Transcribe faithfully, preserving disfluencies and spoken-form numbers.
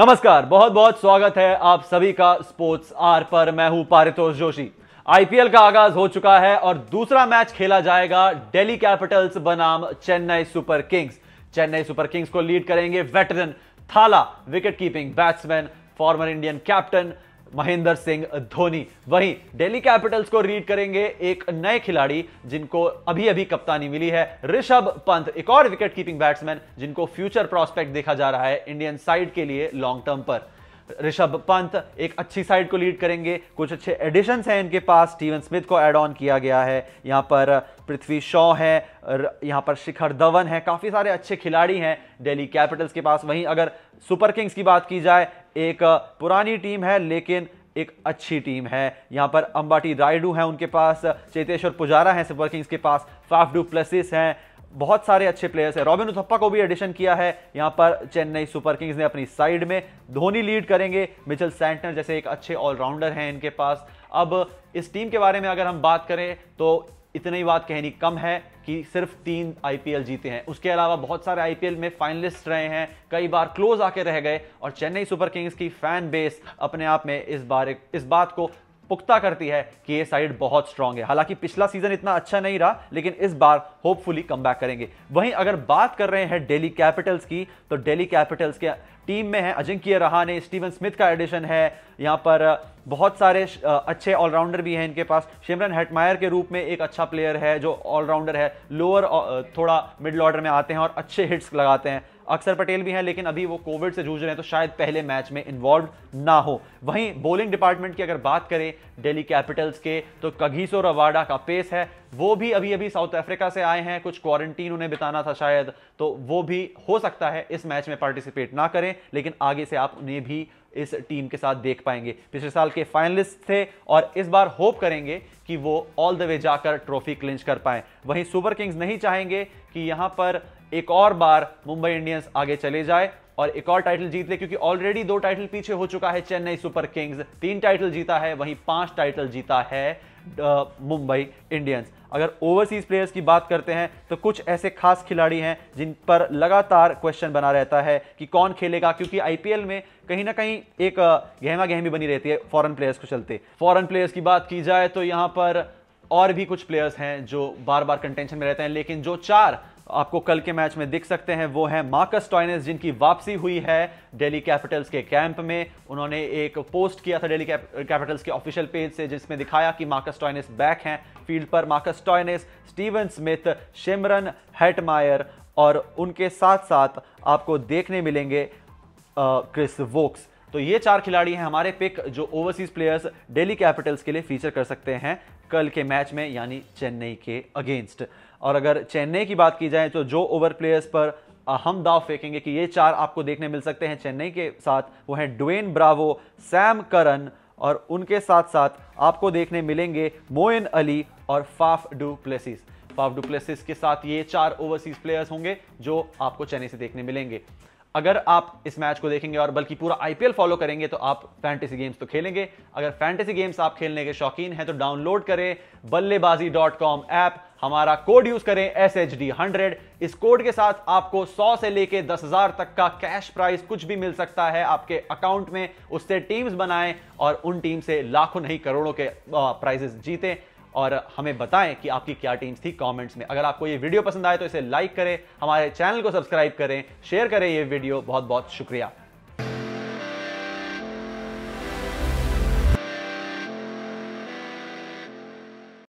नमस्कार, बहुत बहुत स्वागत है आप सभी का स्पोर्ट्स आर पर। मैं हूं पारितोष जोशी। आईपीएल का आगाज हो चुका है और दूसरा मैच खेला जाएगा दिल्ली कैपिटल्स बनाम Chennai Super Kings. Chennai Super Kings को लीड करेंगे veteran Thala wicket keeping batsman former Indian captain Mahendra Singh Dhoni. वहीं दिल्ली कैपिटल्स को लीड करेंगे एक नए खिलाड़ी जिनको अभी अभी कप्तानी मिली है, ऋषभ पंत, एक और विकेट कीपिंग बैट्समैन जिनको फ्यूचर प्रॉस्पेक्ट देखा जा रहा है इंडियन साइड के लिए लॉन्ग टर्म पर। ऋषभ पंत एक अच्छी साइड को लीड करेंगे, कुछ अच्छे एडिशंस हैं इनके पास। स्टीवन स्मिथ को ऐड ऑन किया गया है, यहाँ पर पृथ्वी शॉ है, यहाँ पर शिखर धवन है, काफ़ी सारे अच्छे खिलाड़ी हैं दिल्ली कैपिटल्स के पास। वहीं अगर सुपर किंग्स की बात की जाए, एक पुरानी टीम है लेकिन एक अच्छी टीम है। यहाँ पर अम्बाटी रायडू हैं उनके पास, चेतेश्वर पुजारा हैं सुपर किंग्स के पास, फाफ डुप्लेसिस हैं, बहुत सारे अच्छे प्लेयर्स हैं। रॉबिन उथप्पा को भी एडिशन किया है यहाँ पर चेन्नई सुपर किंग्स ने अपनी साइड में। धोनी लीड करेंगे, मिचेल सैंटनर जैसे एक अच्छे ऑलराउंडर हैं इनके पास। अब इस टीम के बारे में अगर हम बात करें तो इतनी ही बात कहनी कम है कि सिर्फ तीन आईपीएल जीते हैं, उसके अलावा बहुत सारे आईपीएल में फाइनलिस्ट रहे हैं, कई बार क्लोज आके रह गए। और चेन्नई सुपर किंग्स की फैन बेस अपने आप में इस बार इस बात को पुख्ता करती है कि ये साइड बहुत स्ट्रांग है। हालांकि पिछला सीजन इतना अच्छा नहीं रहा, लेकिन इस बार होपफुली कमबैक करेंगे। वहीं अगर बात कर रहे हैं दिल्ली कैपिटल्स की, तो दिल्ली कैपिटल्स के टीम में है अजिंकीय रहा ने, स्टीवन स्मिथ का एडिशन है, यहाँ पर बहुत सारे अच्छे ऑलराउंडर भी हैं इनके पास। शिमरन हेटमायर के रूप में एक अच्छा प्लेयर है जो ऑलराउंडर है, लोअर थोड़ा मिडल ऑर्डर में आते हैं और अच्छे हिट्स लगाते हैं। अक्षर पटेल भी हैं लेकिन अभी वो कोविड से जूझ रहे हैं तो शायद पहले मैच में इन्वॉल्व ना हो। वहीं बॉलिंग डिपार्टमेंट की अगर बात करें दिल्ली कैपिटल्स के, तो कगीसो रवाडा का पेस है, वो भी अभी अभी साउथ अफ्रीका से आए हैं, कुछ क्वारंटीन उन्हें बिताना था शायद, तो वो भी हो सकता है इस मैच में पार्टिसिपेट ना करें, लेकिन आगे से आप उन्हें भी इस टीम के साथ देख पाएंगे। पिछले साल के फाइनलिस्ट थे और इस बार होप करेंगे कि वो ऑल द वे जाकर ट्रॉफी क्लिंच कर पाएं। वहीं सुपर किंग्स नहीं चाहेंगे कि यहाँ पर एक और बार मुंबई इंडियंस आगे चले जाए और एक और टाइटल जीत ले, क्योंकि ऑलरेडी दो टाइटल पीछे हो चुका है चेन्नई सुपर किंग्स, तीन टाइटल जीता है, वहीं पांच टाइटल जीता है मुंबई इंडियंस। अगर ओवरसीज प्लेयर्स की बात करते हैं तो कुछ ऐसे खास खिलाड़ी हैं जिन पर लगातार क्वेश्चन बना रहता है कि कौन खेलेगा, क्योंकि आईपीएल में कहीं ना कहीं एक गहमा गहमी बनी रहती है फॉरेन प्लेयर्स को चलते। फॉरेन प्लेयर्स की बात की जाए तो यहाँ पर और भी कुछ प्लेयर्स हैं जो बार बार कंटेंशन में रहते हैं, लेकिन जो चार आपको कल के मैच में दिख सकते हैं वो हैं मार्कस टॉयनेस, जिनकी वापसी हुई है दिल्ली कैपिटल्स के कैंप में। उन्होंने एक पोस्ट किया था दिल्ली कैपिटल्स के ऑफिशियल पेज से जिसमें दिखाया कि मार्कस टॉयनेस बैक हैं फील्ड पर। Marcus Stoinis, Steven Smith, Shimron Hetmyer और उनके साथ साथ आपको देखने मिलेंगे क्रिस वोक्स। तो ये चार खिलाड़ी हैं हमारे पिक जो ओवरसीज प्लेयर्स दिल्ली कैपिटल्स के लिए फीचर कर सकते हैं कल के मैच में, यानी चेन्नई के अगेंस्ट। और अगर चेन्नई की बात की जाए तो जो ओवर प्लेयर्स पर हम दाव फेंकेंगे कि ये चार आपको देखने मिल सकते हैं चेन्नई के साथ, वो हैं ड्वेन ब्रावो, सैम करन, और उनके साथ साथ आपको देखने मिलेंगे मोएन अली और फाफ डुप्लेसिस। फाफ डुप्लेसिस के साथ ये चार ओवरसीज प्लेयर्स होंगे जो आपको चेन्नई से देखने मिलेंगे। अगर आप इस मैच को देखेंगे और बल्कि पूरा आईपीएल फॉलो करेंगे तो आप फैंटेसी गेम्स तो खेलेंगे। अगर फैंटेसी गेम्स आप खेलने के शौकीन हैं तो डाउनलोड करें बल्लेबाजी डॉट कॉम ऐप, हमारा कोड यूज करें एस एच डी हंड्रेड। इस कोड के साथ आपको सौ से लेके दस हजार तक का कैश प्राइज कुछ भी मिल सकता है आपके अकाउंट में। उससे टीम्स बनाएं और उन टीम से लाखों नहीं करोड़ों के प्राइजेस जीतें, और हमें बताएं कि आपकी क्या टीम्स थी कमेंट्स में। अगर आपको ये वीडियो पसंद आए तो इसे लाइक करें, हमारे चैनल को सब्सक्राइब करें, शेयर करें ये वीडियो। बहुत बहुत शुक्रिया।